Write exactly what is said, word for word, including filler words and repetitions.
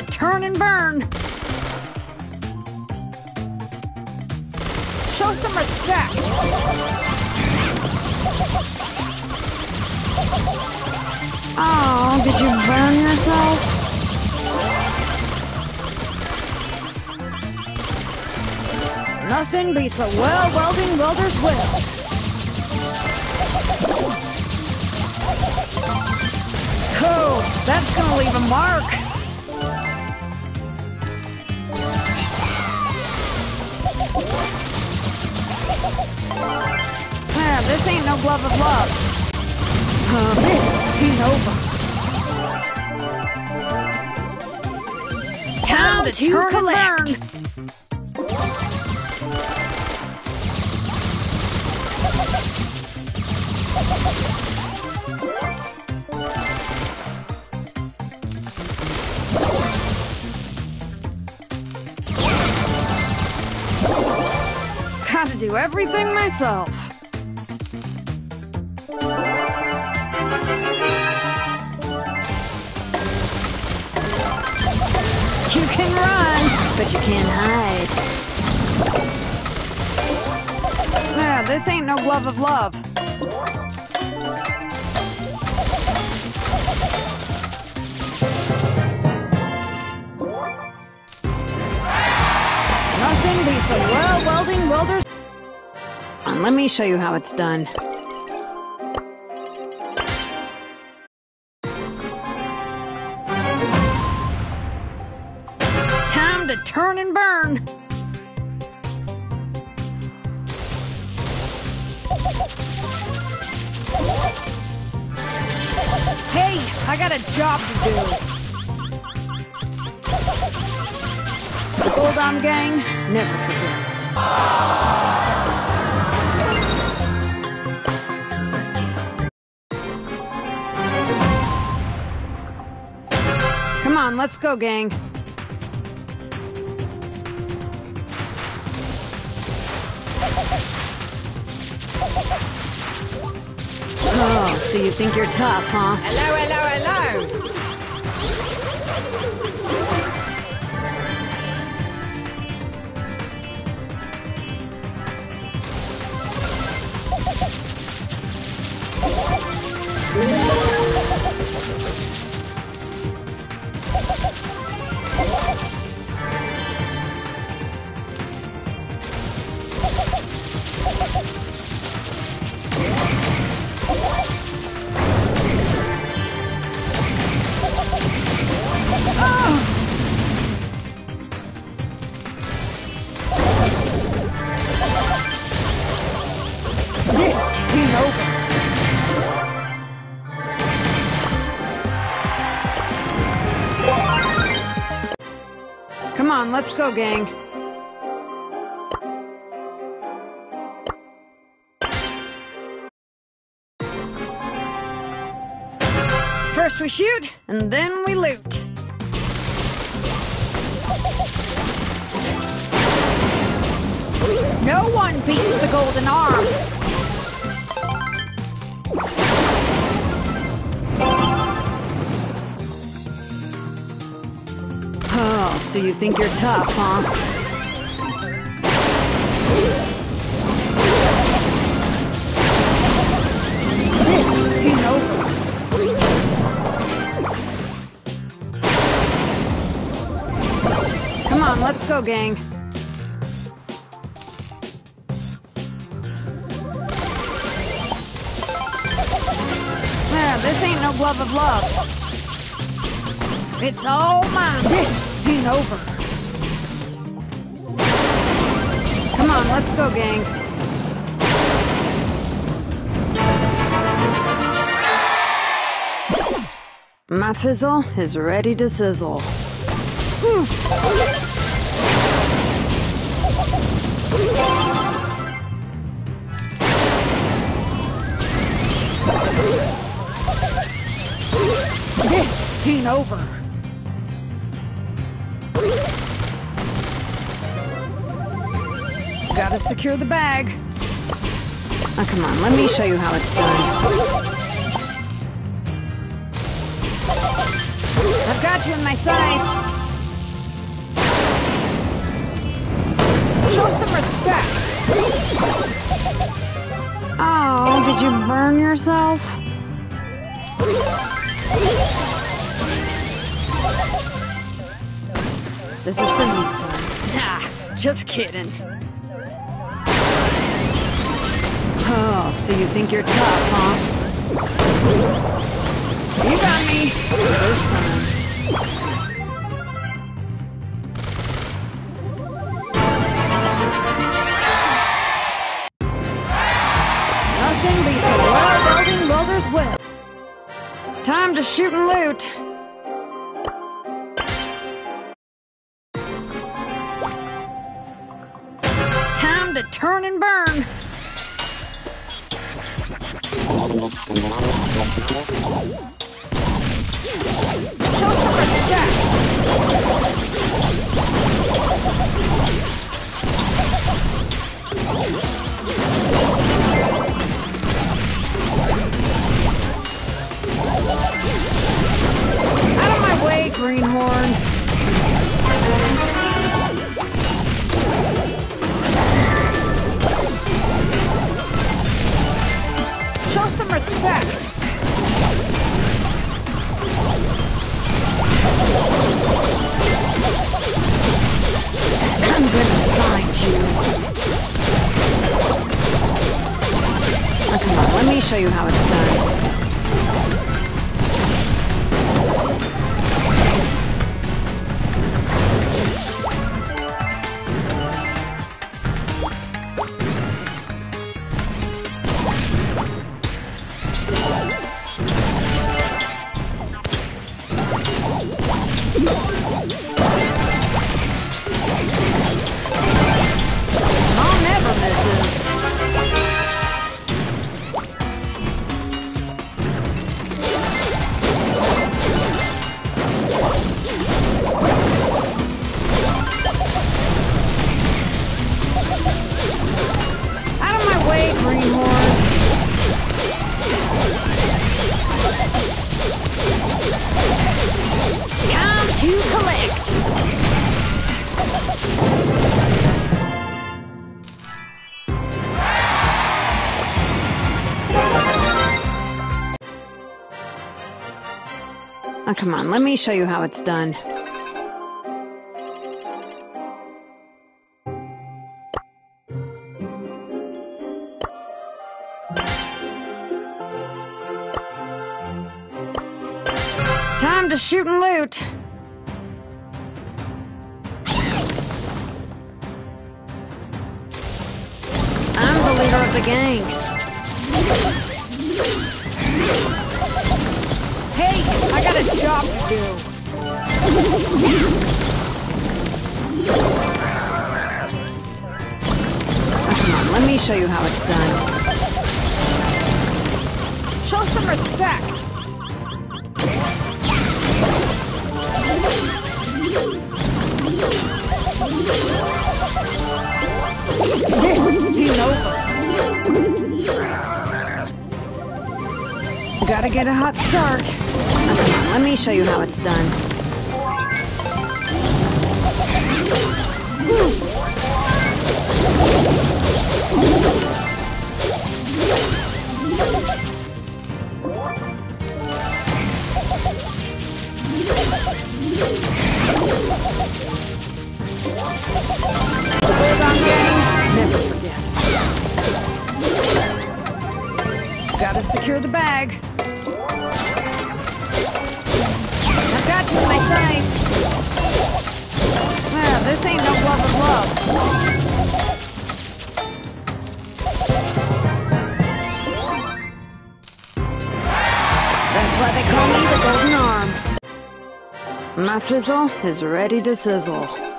to turn and burn. Show some respect. Oh, did you burn yourself? Nothing beats a well-welding welder's will. Cool, that's gonna leave a mark. Man, this ain't no glove of love. Uh, this ain't over. Time to, to turn collect. And learn. Gotta do everything myself. You can run, but you can't hide. Yeah, this ain't no glove of love. Nothing beats a well-welding welder's. Let me show you how it's done. Time to turn and burn. Hey, I got a job to do. The Gold Arm Gang never forgets. Come on, let's go, gang. Oh, so you think you're tough, huh? Hello, hello, hello. Come on, let's go, gang. First we shoot, and then we loot. No one beats the Golden Arm. Oh, so you think you're tough, huh? This ain't over. Come on, let's go, gang. This ain't no glove of love. It's all mine. This ain't over. Come on, let's go, gang. My fizzle is ready to sizzle. Oof. This ain't over. Gotta secure the bag. Oh, come on, let me show you how it's done. I've got you in my sights. Show some respect. Oh, did you burn yourself? This is for you, son. Nah, just kidding. Oh, so you think you're tough, huh? You got me! First time. Nothing beats a well-building welder's web. Time to shoot and loot. Time to turn and burn. Show some respect! Out of my way, greenhorn! Show some respect! I'm gonna find you. Oh, come on, let me show you how it's done. Oh, come on, let me show you how it's done. Time to shoot and loot. I'm the leader of the gang. Hey, I got a job to do. Come on, let me show you how it's done. Show some respect! This is over. Gotta get a hot start. Okay, come on, let me show you how it's done. Ooh. The Gold Arm Gang never forgets. Gotta secure the bag. I've got you in my sights. Well, this ain't no glove of love. That's why they call me the Golden Arm. My fizzle is ready to sizzle.